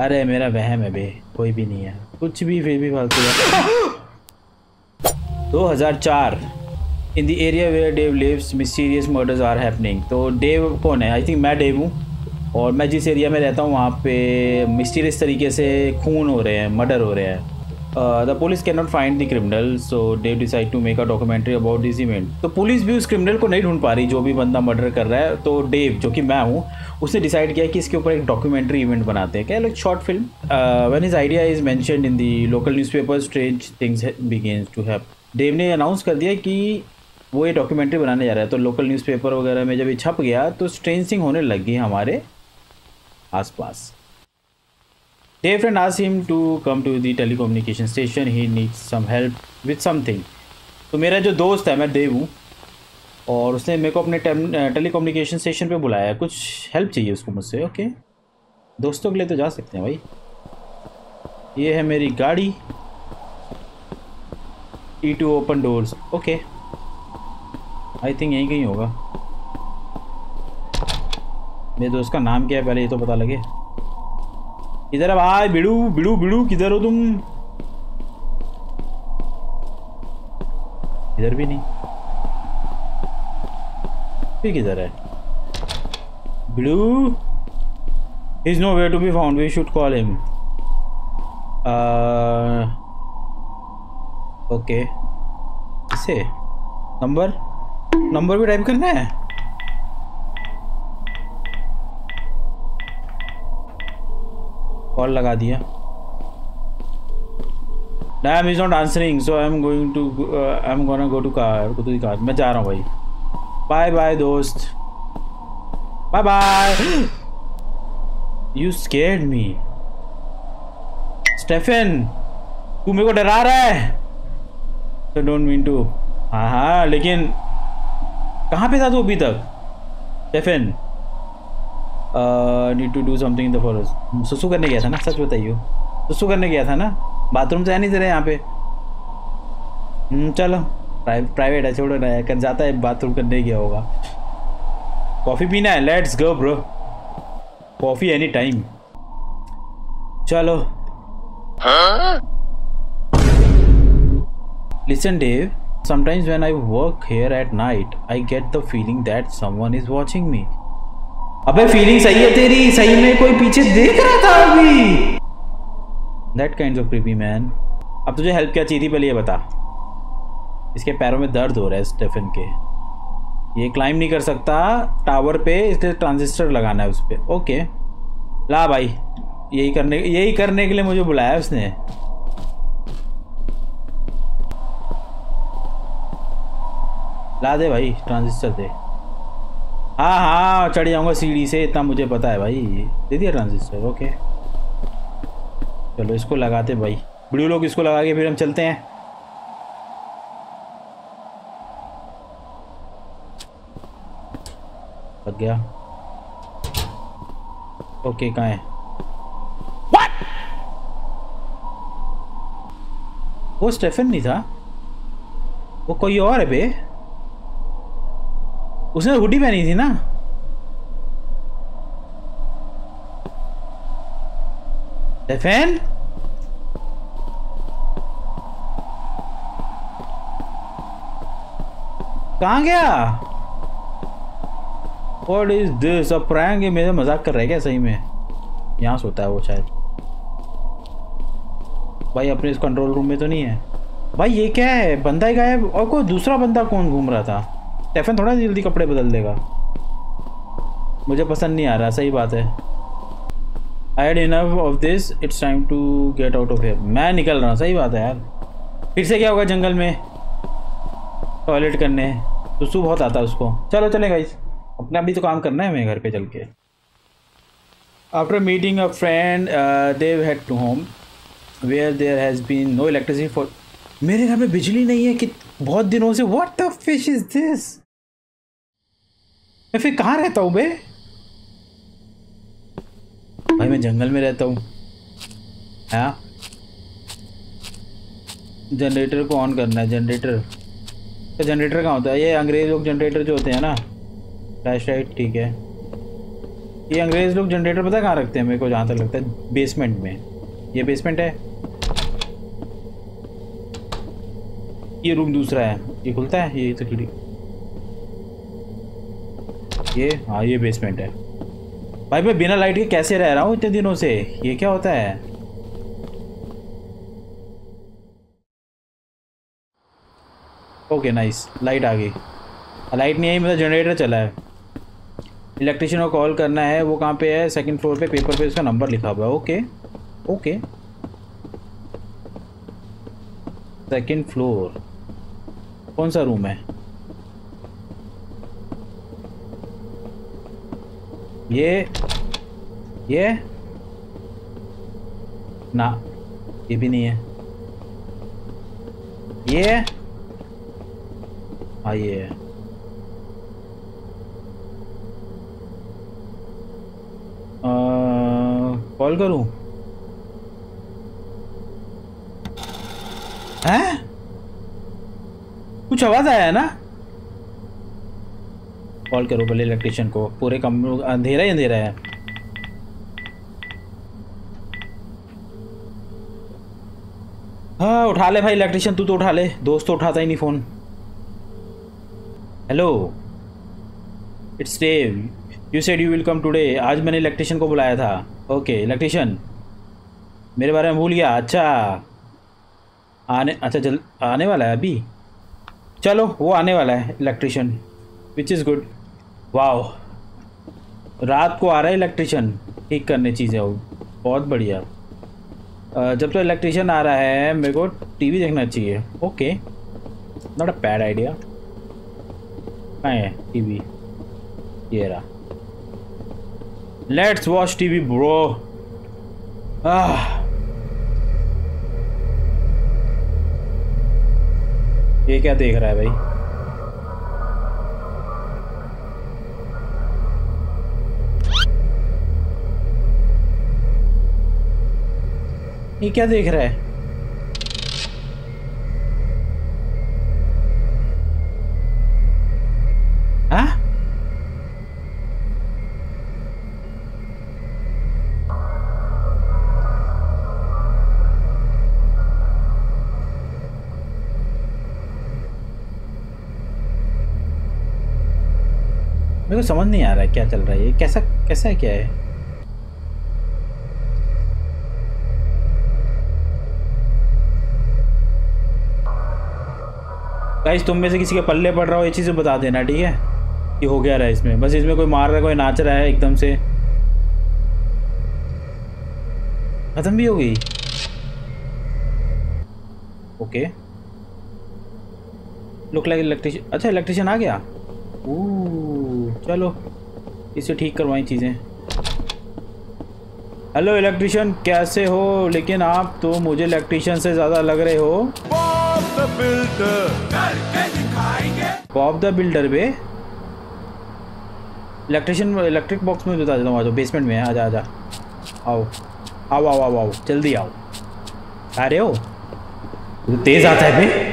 अरे मेरा वहम है बे, कोई भी नहीं है कुछ भी, फिर भी फालतू है। 2004 in the area where Dave lives mysterious murders are happening. तो डेव कौन है? आई थिंक मैं डेव हूँ और मैं जिस एरिया में रहता हूँ वहाँ पे मिस्टीरियस तरीके से खून हो रहे हैं, मर्डर हो रहे हैं। The police can not find the criminal so Dave decide to make a documentary about this event. तो पुलिस भी उस क्रिमिनल को नहीं ढूंढ पा रही जो भी बंदा मर्डर कर रहा है, तो डेव जो कि मैं हूँ उसने डिसाइड किया कि इसके ऊपर एक डॉक्यूमेंट्री इवेंट बनाते हैं, क्या like short film. When his idea is mentioned in the local newspaper strange things begin to happen. Dave ने अनाउंस कर दिया कि वो ये डॉक्यूमेंट्री बनाने जा रहा है, तो लोकल न्यूज़पेपर वगैरह में जब ये छप गया तो स्ट्रेंज थिंग होने लग गई हमारे आसपास। Dave friend asked him to come to the telecommunication station. He needs some help with something. तो मेरा जो दोस्त है, मैं देव हूँ और उसने मेरे को अपने टेलीकम्युनिकेशन स्टेशन पे बुलाया, कुछ हेल्प चाहिए उसको मुझसे। ओके दोस्तों के लिए तो जा सकते हैं भाई। ये है मेरी गाड़ी। E2 open doors. Okay I think यहीं कहीं होगा। मेरे दोस्त का नाम क्या है पहले ये तो पता लगे। इधर भाई, बिड़ू बिड़ू बिड़ू किधर हो तुम? इधर भी नहीं, फिर किधर है बिड़ू? Is know where to be found, we should call him. Okay इसे नंबर नंबर भी टाइप करना है। कॉल लगा दिया। Damn is not answering so I am gonna go to car, to the car. मैं जा रहा हूँ भाई, बाय बाय दोस्त, bye bye. You scared me Stephen, तू मेरे को डरा रहा है। I don't mean to. हाँ लेकिन कहाँ पे था तू अभी तक Stephen? Need to do something in the forest. सुसु करने गया था ना, सच बताइयो, सुसु करने गया था ना, बाथरूम से नहीं दे रहे यहाँ पे। चलो प्राइवेट है, छोड़ो ना, कर जाता है बाथरूम करने गया होगा। कॉफ़ी पीना है, let's go bro, coffee any time. चलो listen Dave, sometimes when I work here at night I get the feeling that someone is watching me. अबे फीलिंग सही है तेरी, सही में कोई पीछे देख रहा था अभी। That kind of creepy man। अब तुझे हेल्प क्या चाहिए थी पहले ये बता। इसके पैरों में दर्द हो रहा है स्टीफन के, ये क्लाइम नहीं कर सकता टावर पे, इसलिए ट्रांजिस्टर लगाना है उस पर। ओके ला भाई, यही करने के लिए मुझे बुलाया उसने। ला दे भाई ट्रांजिस्टर दे। हाँ हाँ चढ़ जाऊंगा सीढ़ी से, इतना मुझे पता है भाई। दे दिया ट्रांजिस्टर, ओके चलो इसको लगाते भाई। ब्लू लोग इसको लगा के फिर हम चलते हैं। लग गया। ओके कहाँ है? What? वो स्टीफन नहीं था, वो कोई और है बे। उसने हुडी पहनी थी ना। स्टीफन कहाँ गया? What is this? अब प्रैंक, ये मेरा मजाक कर रहा है क्या? सही में यहाँ सोता है वो शायद। भाई अपने इस कंट्रोल रूम में तो नहीं है भाई। ये क्या है, बंदा ही गायब और कोई दूसरा बंदा कौन घूम रहा था? स्टीफन थोड़ा जल्दी कपड़े बदल देगा, मुझे पसंद नहीं आ रहा। सही बात है, I had enough of this, it's time to get out of here. मैं निकल रहा हूँ। सही बात है यार, फिर से क्या होगा जंगल में टॉयलेट करने, तो सुबह बहुत आता है उसको। चलो चले गाइस, अपना भी तो काम करना है हमें घर पे चल के। After meeting a friend Dave head to home where there has been no electricity for. मेरे घर में बिजली नहीं है कि बहुत दिनों से। What the fish is this? मैं फिर कहाँ रहता हूँ बे? भाई मैं जंगल में रहता हूँ। हाँ जनरेटर को ऑन करना है। जनरेटर तो जनरेटर कहाँ होता है? ये अंग्रेज लोग जनरेटर जो होते हैं ना, फ्लैश लाइट। ठीक है ये अंग्रेज लोग जनरेटर पता कहाँ रखते हैं, मेरे को जहाँ तक लगता है बेसमेंट में। ये बेसमेंट है, ये रूम दूसरा है, ये खुलता है, ये तो खिड़की, ये हाँ ये बेसमेंट है। भाई मैं बिना लाइट के कैसे रह रहा हूँ इतने दिनों से, ये क्या होता है। ओके नाइस, लाइट आ गई। लाइट नहीं आई मतलब जनरेटर चला है। इलेक्ट्रिशियन को कॉल करना है, वो कहाँ पे है, सेकंड फ्लोर पे, पेपर पे उसका नंबर लिखा हुआ है। ओके ओके सेकंड फ्लोर कौन सा रूम है, ये ना ये भी नहीं है, ये हाँ ये है। कॉल करूं हैं, कुछ आवाज आया है ना। कॉल करो पहले इलेक्ट्रिशियन को, पूरे कमरे में अंधेरा ही अंधेरा है। हाँ उठा ले भाई इलेक्ट्रिशियन, तू तो उठा ले, दोस्त तो उठाता ही नहीं phone. Hello it's Dave, you said you will come today. आज मैंने इलेक्ट्रिशियन को बुलाया था। ओके इलेक्ट्रिशियन मेरे बारे में भूल गया, अच्छा आने वाला है अभी, चलो वो आने वाला है electrician, which is good. Wow रात को आ रहा है इलेक्ट्रिशियन ठीक करने चीज़ें, वो बहुत बढ़िया। जब तो इलेक्ट्रिशियन आ रहा है मेरे को टीवी देखना चाहिए। Okay not a bad idea. कहाँ है टीवी, ये रहा, लेट्स वॉच टीवी ब्रो। ये क्या देख रहा है भाई, ये क्या देख रहा है। हाँ मेरे को समझ नहीं आ रहा है क्या चल रहा है, ये कैसा कैसा है, क्या है। गाइस तुम में से किसी के पल्ले पड़ रहा हो ये चीज़ें बता देना ठीक है, कि हो क्या रहा है इसमें। बस इसमें कोई मार रहा है, कोई नाच रहा है, एकदम से खत्म भी हो गई। ओके लुक लाइक इलेक्ट्रिशियन, अच्छा इलेक्ट्रिशियन आ गया। ओह चलो इसे ठीक करवाई चीज़ें। हेलो इलेक्ट्रिशियन कैसे हो, लेकिन आप तो मुझे इलेक्ट्रिशियन से ज़्यादा लग रहे हो। बॉब द बिल्डर पे इलेक्ट्रिशियन, इलेक्ट्रिक बॉक्स में बता देता हूँ। आज बेसमेंट में है, आजा आजा, आओ आओ आओ आओ आओ जल्दी आओ। आ रहे हो तो तेज आता है भाई।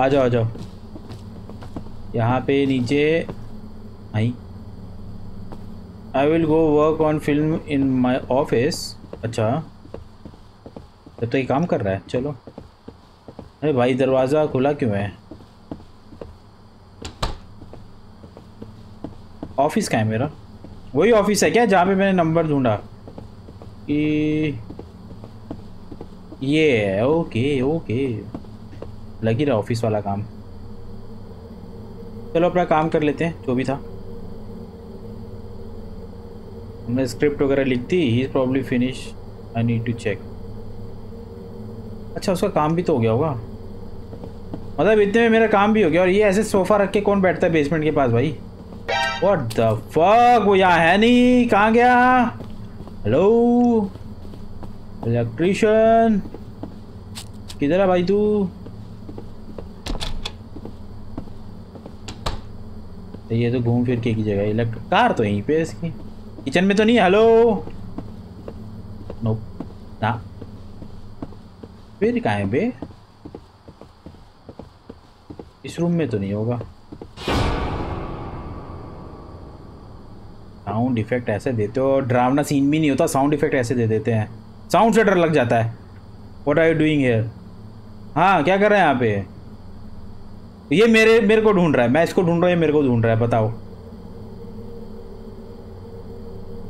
आ जाओ आ जाओ, यहाँ पे नीचे आई। I will go work on film in my office. अच्छा तब तो ये काम कर रहा है, चलो। अरे भाई दरवाज़ा खुला क्यों है, ऑफिस कहाँ है मेरा, वही ऑफिस है क्या जहाँ पे मैंने नंबर ढूंढा। ये है, ओके ओके लग ही रहा ऑफिस वाला काम। चलो अपना काम कर लेते हैं जो भी था। हमने स्क्रिप्ट वगैरह लिख दी, he is probably finish, I need to check. अच्छा उसका काम भी तो हो गया होगा, मतलब इतने में मेरा काम भी हो गया। और ये ऐसे सोफ़ा रख के कौन बैठता है बेसमेंट के पास भाई, व्हाट द फक। वो यहाँ है नहीं, कहाँ गया। हेलो इलेक्ट्रिशियन किधर है भाई तू। ये तो घूम फिर के एक ही जगह, इलेक्ट्रिक कार तो यहीं पे है इसकी, किचन में तो नहीं। हेलो नो ना फिर कहाँ है बे, इस रूम में तो नहीं होगा। साउंड इफेक्ट ऐसे देते हो, डरावना सीन भी नहीं होता, साउंड इफेक्ट ऐसे दे देते हैं, साउंड से डर लग जाता है। What are you doing here? हाँ क्या कर रहे हैं यहाँ पे? ये मेरे को ढूंढ रहा है, मैं इसको ढूंढ रहा हूँ, ये मेरे को ढूंढ रहा है, बताओ।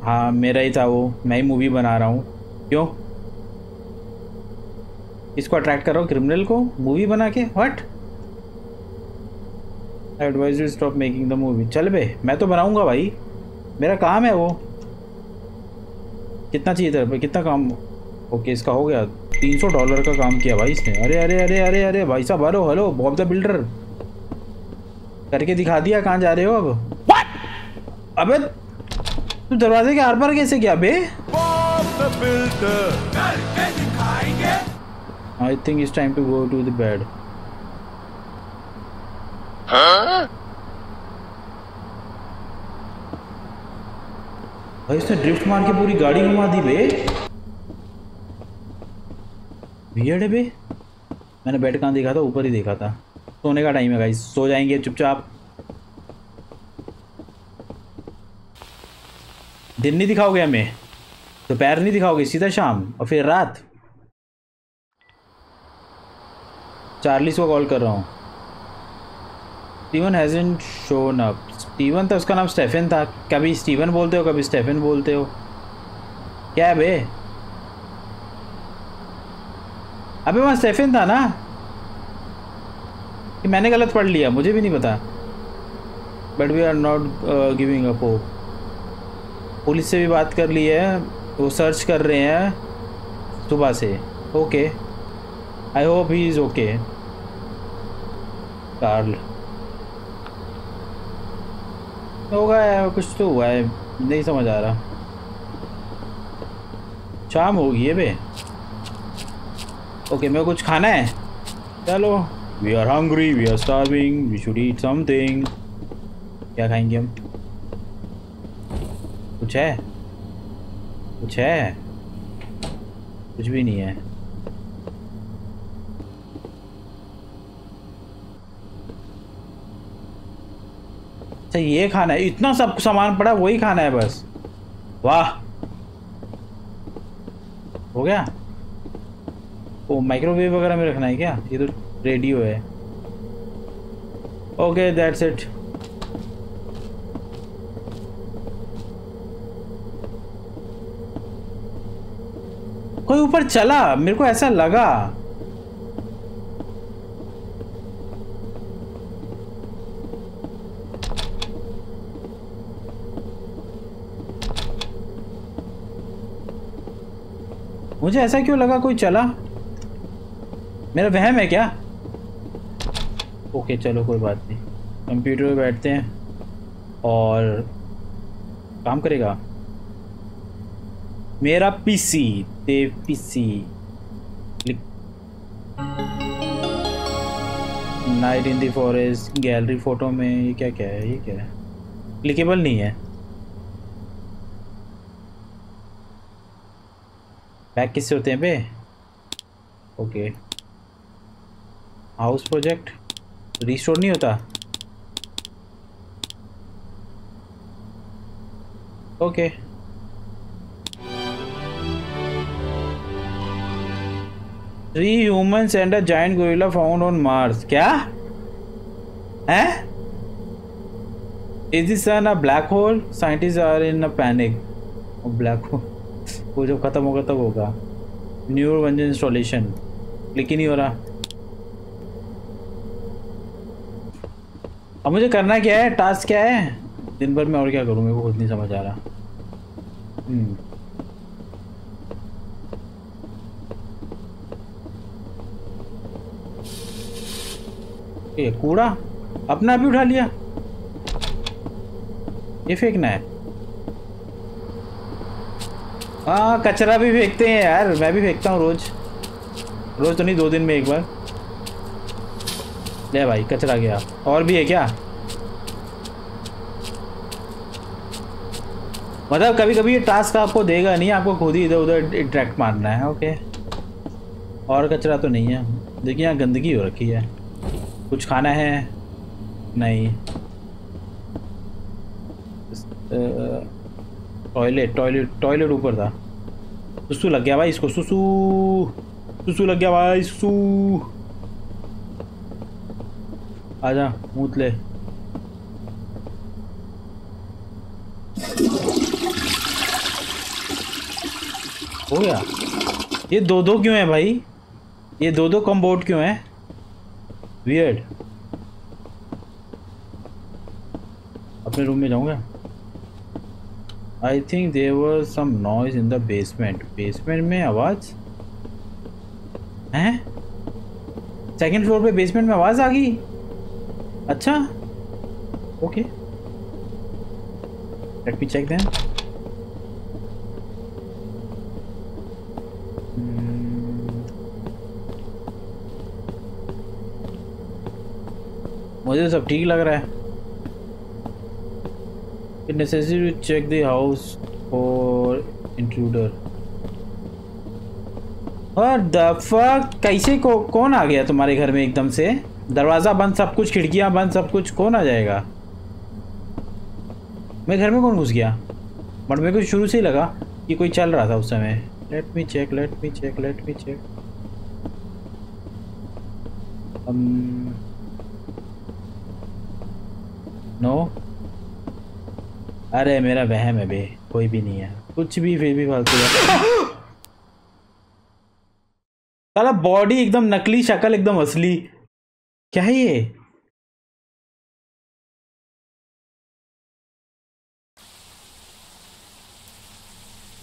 हाँ मेरा ही था वो, मैं ही मूवी बना रहा हूँ। क्यों इसको अट्रैक्ट कर रहा हूँ क्रिमिनल को मूवी बना के? What? I advise you stop making the movie. चल बे मैं तो बनाऊँगा भाई, मेरा काम है वो। कितना चाहिए तेरे पे, कितना काम? ओके इसका हो गया, $300 का काम किया भाई इसने। अरे अरे अरे अरे अरे भाई साहब, hello hello Bob the builder करके दिखा दिया। कहाँ जा रहे हो अब? व्हाट? अबे तू दरवाजे के आर पार कैसे गया बे? I think it's time to go to the bed. भाई इसने ड्रिफ्ट मार के पूरी गाड़ी घुमा दी बे। वियर्ड है बे, मैंने बेड कहाँ देखा था? ऊपर ही देखा था। सोने का टाइम है गाइस, सो जाएंगे चुपचाप। दिन नहीं दिखाओगे हमें, दोपहर नहीं दिखाओगे, सीधा शाम और फिर रात। चार्लिस को कॉल कर रहा हूँ। Steven hasn't shown up. Steven था, उसका नाम स्टेफन था। कभी स्टीवन बोलते हो, कभी स्टेफन बोलते हो, क्या है बे? अबे वहाँ स्टेफन था ना, कि मैंने गलत पढ़ लिया? मुझे भी नहीं पता। But we are not giving up hope. Police से भी बात कर ली है, वो सर्च कर रहे हैं सुबह से। Okay I hope he is okay. Carl होगा यार, कुछ तो हुआ है, नहीं समझ आ रहा। शाम होगी है बे। ओके मेरे को कुछ खाना है, चलो। We are hungry, we are starving, we should eat something. क्या खाएंगे हम? कुछ है? कुछ है? कुछ भी नहीं है। अच्छा ये खाना है, इतना सब सामान पड़ा वही खाना है बस। वाह हो गया। ओ माइक्रोवेव वगैरह में रखना है क्या? ये तो रेडियो है। Okay that's it. कोई ऊपर चला, मेरे को ऐसा लगा। मुझे ऐसा क्यों लगा कोई चला? मेरा वहम है क्या? ओके चलो कोई बात नहीं। कंप्यूटर पे बैठते हैं और काम करेगा मेरा PC. Dave PC night in the forest gallery photo में। ये क्या क्या है? ये क्या है? क्लिकेबल नहीं है। बैक किससे होते हैं बे? ओके हाउस प्रोजेक्ट रिस्टोर नहीं होता। Okay three humans and a giant gorilla found on Mars. क्या है? Is this sun a black hole? Scientist are in a panic. Black hole वो जब खत्म होगा तब होगा। न्यूरो वंजन इंस्टॉलेशन, क्लिक ही नहीं हो रहा। अब मुझे करना क्या है? टास्क क्या है दिन भर में? और क्या करूँ मेरे को खुद नहीं समझ आ रहा। ये कूड़ा अपना आप ही उठा लिया, ये फेंकना है। हाँ कचरा भी फेंकते हैं यार, मैं भी फेंकता हूँ रोज। रोज तो नहीं, 2 दिन में एक बार। ले भाई कचरा गया। और भी है क्या? मतलब कभी कभी ये टास्क आपको देगा नहीं, आपको खुद ही इधर उधर इंटरेक्ट मारना है। ओके और कचरा तो नहीं है। देखिए यहाँ गंदगी हो रखी है। कुछ खाना है? नहीं। टॉयलेट टॉयलेट टॉयलेट ऊपर था। सुसु लग गया भाई इसको, सुसु सुसु लग गया भाई, सुसु आजा मूत ले। हो गया। ये दो दो क्यों है भाई, ये दो दो कम्बोर्ड क्यों है? वियर्ड। अपने रूम में जाऊंगा। I think there was some noise in the basement. Basement में आवाज हैं? सेकेंड फ्लोर पे बेसमेंट में आवाज आ गई? अच्छा okay, let me check then. मुझे सब ठीक लग रहा है। It necessary to check the house for intruder. What the fuck? कैसे कौन आ गया तुम्हारे घर में एकदम से? दरवाजा बंद, सब कुछ, खिड़कियां बंद, सब कुछ, कौन आ जाएगा? मेरे घर में कौन घुस गया? बट मेरे को शुरू से ही लगा कि कोई चल रहा था उस समय। Let me check, let me check, let me check. No. अरे मेरा वहम है बे, कोई भी नहीं है, कुछ भी फिर भी फालतू है। साला बॉडी एकदम नकली, शक्ल एकदम असली। क्या है ये?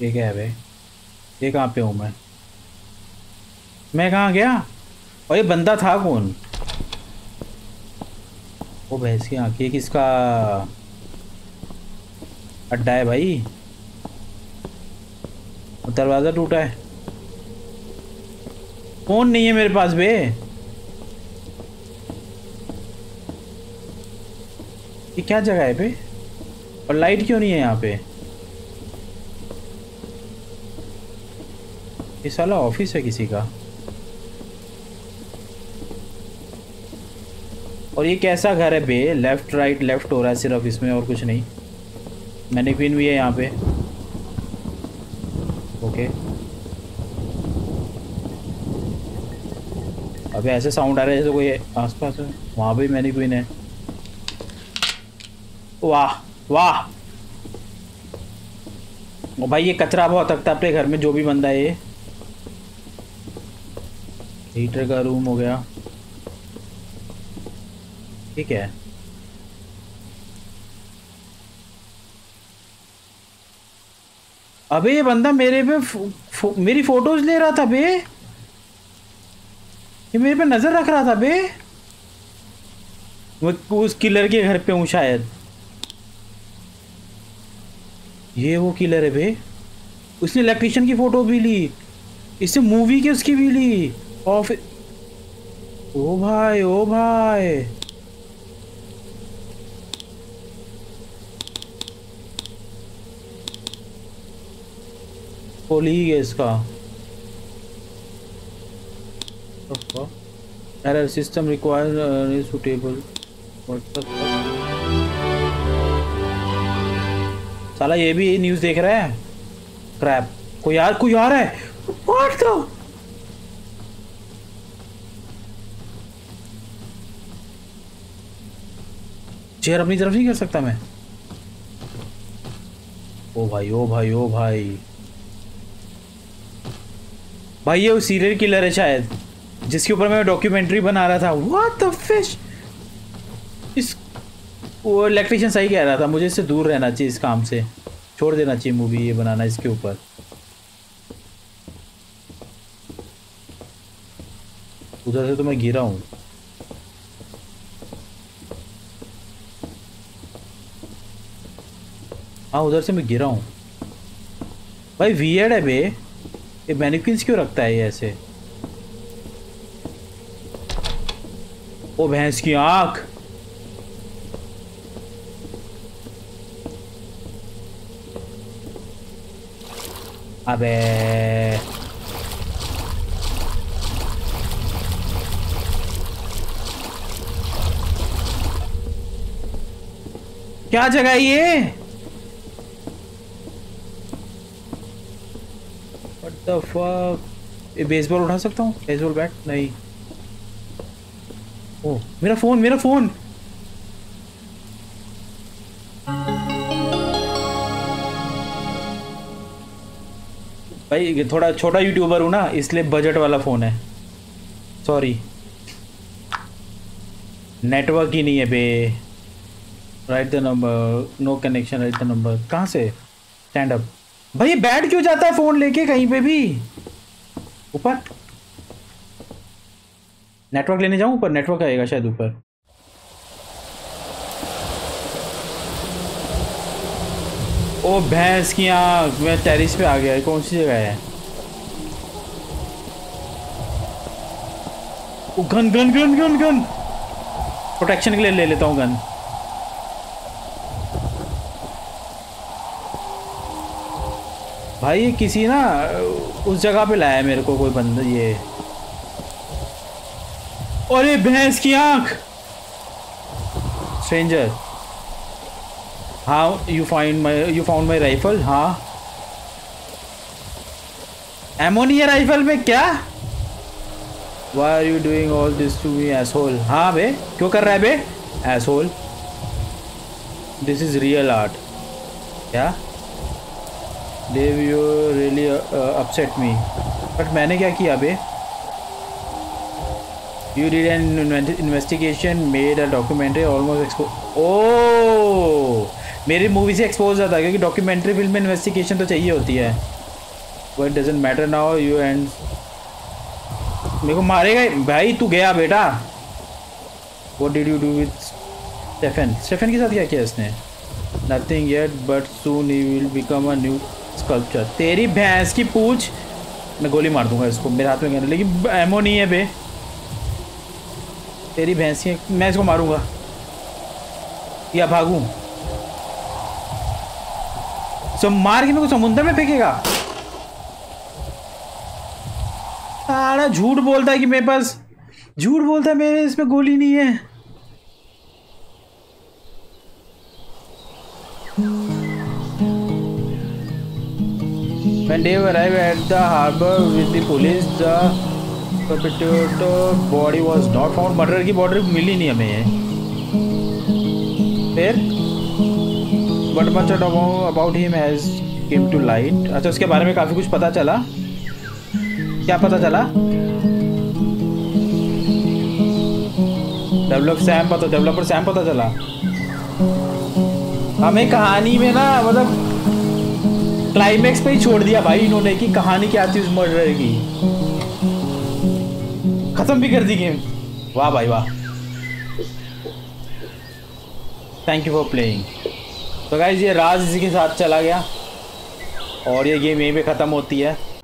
ये क्या है बे? ये कहाँ पे हूँ मैं कहाँ गया? और ये बंदा था कौन? वो भैंस की आँख, ये किसका अड्डा है भाई? दरवाजा टूटा है। फोन नहीं है मेरे पास बे। ये क्या जगह है बे? और लाइट क्यों नहीं है यहाँ पे? ये साला ऑफिस है किसी का। और ये कैसा घर है बे? लेफ्ट राइट लेफ्ट हो रहा है सिर्फ इसमें, और कुछ नहीं। मैनिक्विन भी है यहाँ पे। ओके अबे ऐसे साउंड आ रहे हैं जैसे कोई आसपास है। वहाँ भी मैनिक्विन है। वाह वाह। और भाई ये कचरा बहुत रखता है अपने घर में जो भी बंदा है। ये हीटर का रूम हो गया। ठीक है अबे ये बंदा मेरे पे मेरी फोटोज ले रहा था बे। ये मेरे पे नजर रख रहा था बे। मैं उस किलर के घर पे हूँ शायद। ये वो किलर है बे। उसने इलेक्ट्रिशियन की फोटो भी ली, इससे मूवी की उसकी भी ली। और ओ भाई ओ भाई, है इसका एरर सिस्टम रिक्वायर सूटेबल। साला ये भी न्यूज देख रहा है। क्रैप, कोई यार है। व्हाट द चेयर अपनी तरफ नहीं कर सकता मैं। ओ भाई ओ भाई ओ भाई भाई, ये वो सीरियल किलर है शायद जिसके ऊपर मैं डॉक्यूमेंट्री बना रहा था। What the fish. इस वो इलेक्ट्रिशियन सही कह रहा था, मुझे इससे दूर रहना चाहिए, इस काम से छोड़ देना चाहिए मूवी ये बनाना इसके ऊपर। उधर से तो मैं गिरा हूँ। हाँ उधर से मैं गिरा हूँ भाई। वियर्ड है बे, ये मैनिक्विन्स क्यों रखता है ये ऐसे? ओ भैंस की आंख। अबे क्या जगह है ये? What the fuck? ये बेसबॉल उठा सकता हूँ? बेसबॉल बैट नहीं। ओ मेरा फोन, मेरा फोन। भाई थोड़ा छोटा यूट्यूबर हूँ ना, इसलिए बजट वाला फ़ोन है। सॉरी नेटवर्क ही नहीं है बे। Write the number, no connection, write the number. कहाँ से? Stand up. भाई ये बैठ क्यों जाता है फ़ोन लेके कहीं पे भी? ऊपर नेटवर्क लेने जाऊँ? ऊपर नेटवर्क आएगा शायद ऊपर। ओ भैंस की आँख, मैं टेरिस पे आ गया। कौन सी जगह है? ओ gun gun gun gun gun, protection के लिए ले लेता हूँ गन। भाई ये किसी ना उस जगह पे लाया है मेरे को कोई बंदा ये। और ये भैंस की आँख, स्ट्रेंजर। हाँ यू फाउंड माई राइफल। हाँ एमोनिया राइफल में क्या? Why are you doing all this to me asshole. हाँ बे क्यों कर रहा है बे asshole? This is real art. क्या Dave you really upset me? But मैंने क्या किया बे? You did an investigation, made a documentary, almost exposed. Oh, मेरी मूवी से एक्सपोज जाता है क्योंकि डॉक्यूमेंट्री फिल्म में इन्वेस्टिगेशन तो चाहिए होती है। But doesn't matter now, you and मेरे को मारेगा भाई। तू गया बेटा। What did you do with Stephen? Stephen के साथ क्या किया इसने? Nothing yet, but soon he will become a new sculpture. तेरी भैंस की पूछ, मैं गोली मार दूंगा इसको। मेरे हाथ में गन है लेकिन एमो नहीं है बे। तेरी भैंस है, मैं इसको मारूंगा या भागूं? सब मार के मेरे को समुंदर में फेंकेगा। सारा झूठ बोलता है कि मेरे पास, झूठ बोलता है मेरे इसमें गोली नहीं है। When Dave arrived at the harbor with the police, the body was not found. Murder की बॉडी मिली नहीं हमें। फिर but much about him has came to light. अच्छा उसके बारे में काफ़ी कुछ पता चला। क्या पता चला? डेवलपर सैम पता चला हमें। कहानी में ना मतलब क्लाइमैक्स पे ही छोड़ दिया भाई इन्होंने कि कहानी क्या थी उस मर्डर की। खत्म भी कर दी गेम। वाह भाई वाह, थैंक यू फॉर प्लेइंग। तो गाइज ये राज इसी के साथ चला गया और ये गेम यहीं पे ख़त्म होती है।